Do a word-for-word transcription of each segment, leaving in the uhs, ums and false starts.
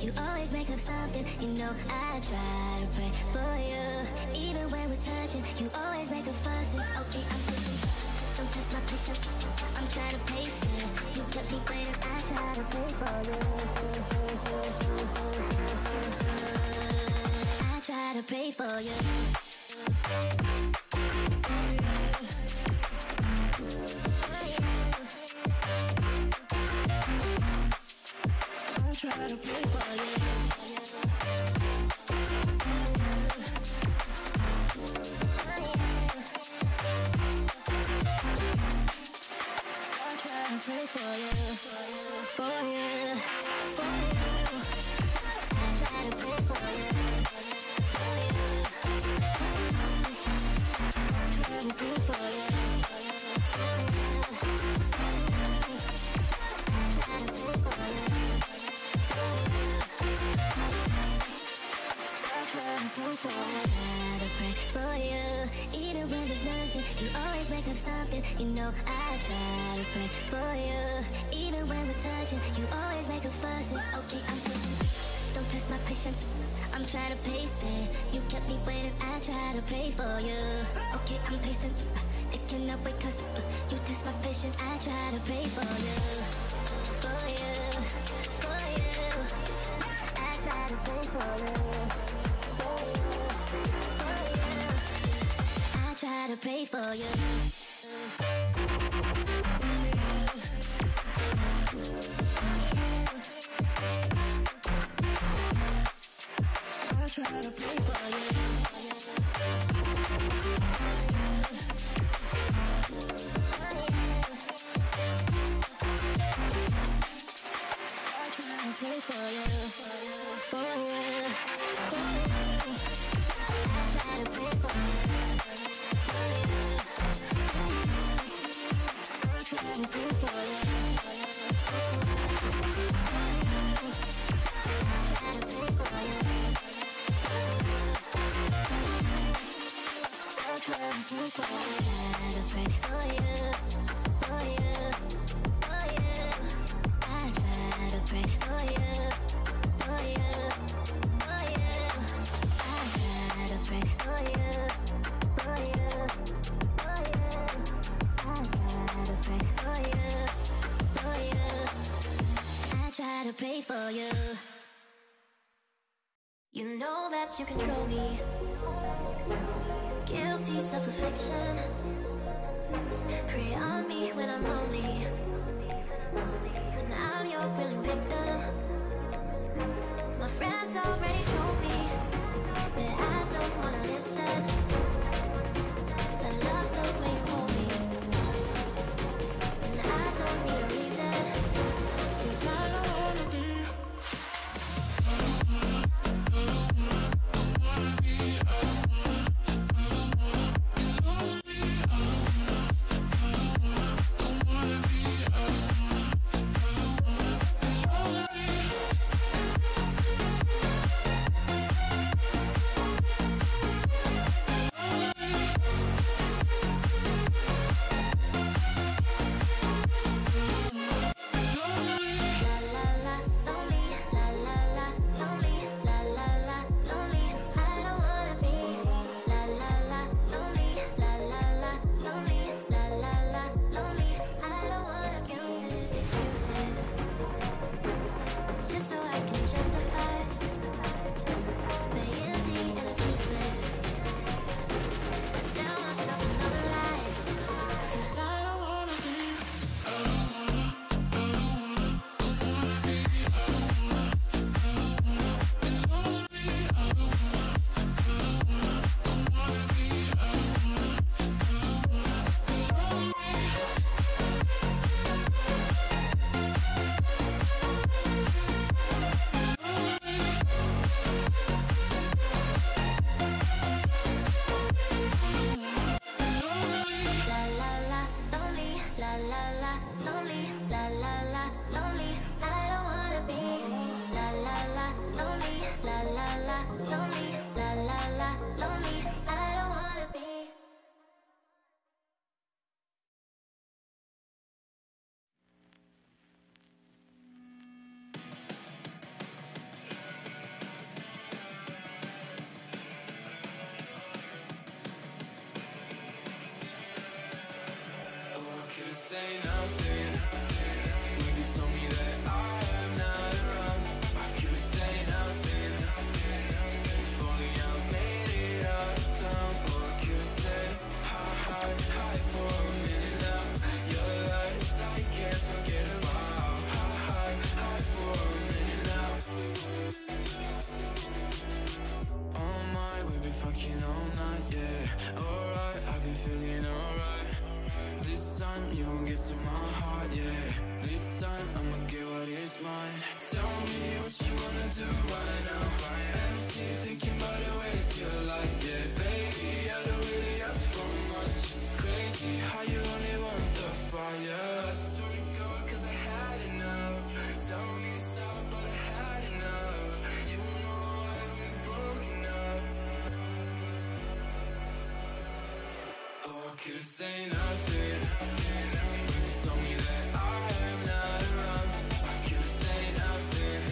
You always make up something. You know I try to pray for you. Even when we're touching, you always make a fuss. Okay, I'm pushing. Don't test my patience. I'm trying to pace it. You kept me waiting. I try to pray for you. I try to pray for you. Try to play could say nothing. You told me that I am not around. I could say nothing.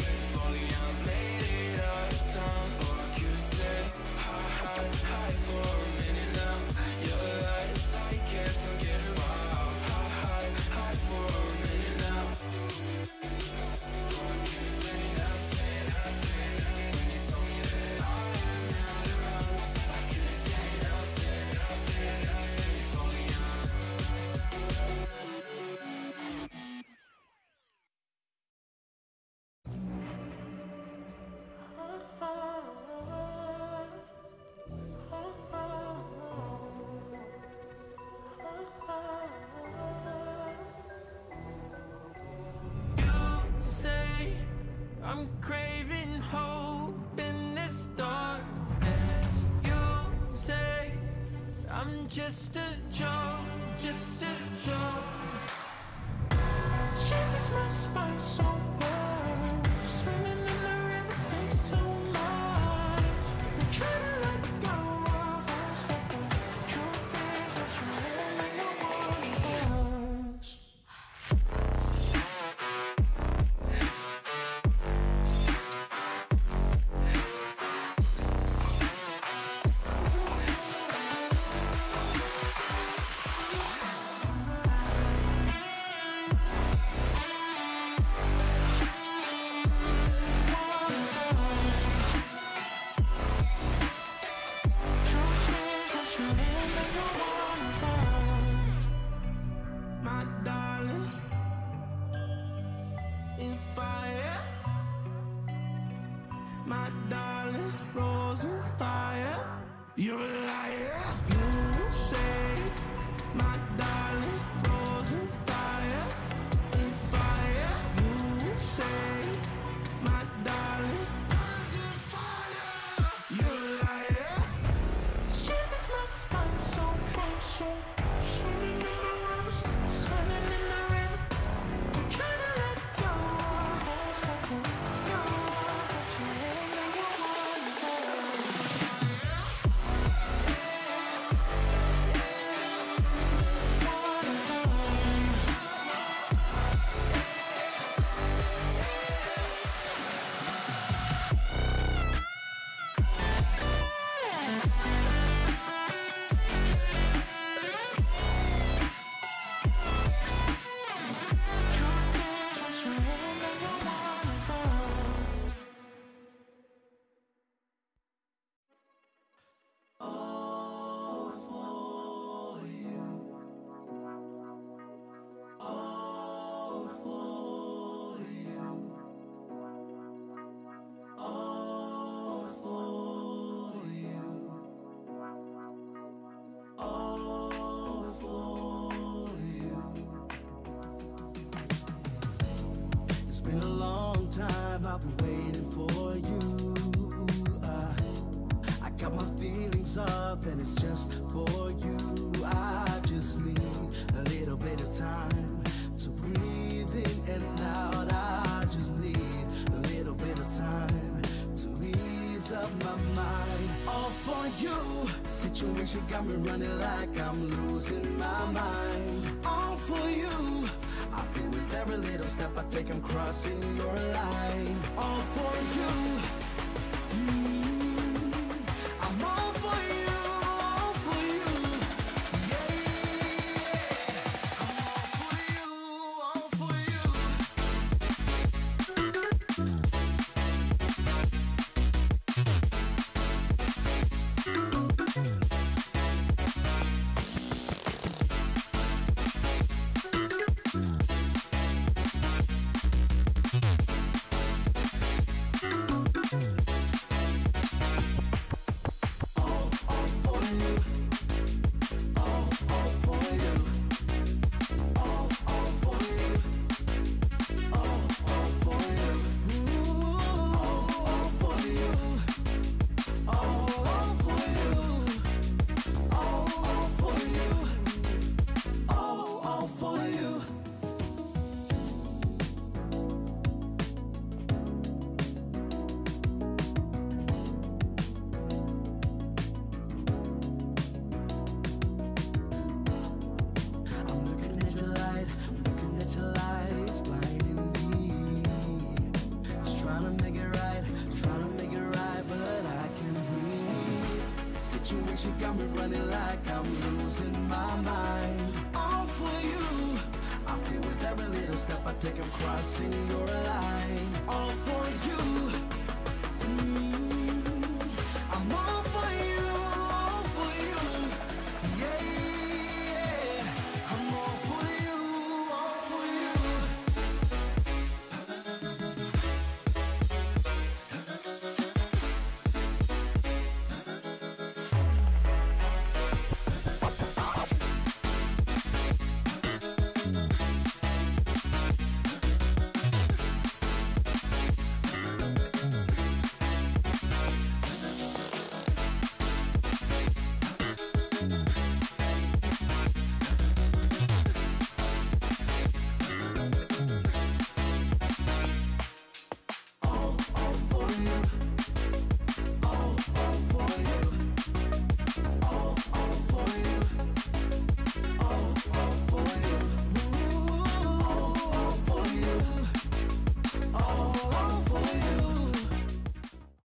If only I made it out of town. Or I could say hi, hi, hi for a minute now. Your lies I can't forget about. Hi, hi, hi for a minute now. Or I could say nothing. You told me that I am not around. I could say nothing. If only I. You say I'm craving hope in this darkness. You say I'm just a joke, just a joke. Shivers my spine so cold, swimming in the river stinks too much. I'm trying to let go of us, but the truth is what's real and no one was. We'll be right back. got me running like I'm losing my mind. All for you, I feel with every little step I take I'm crossing your line. All for you,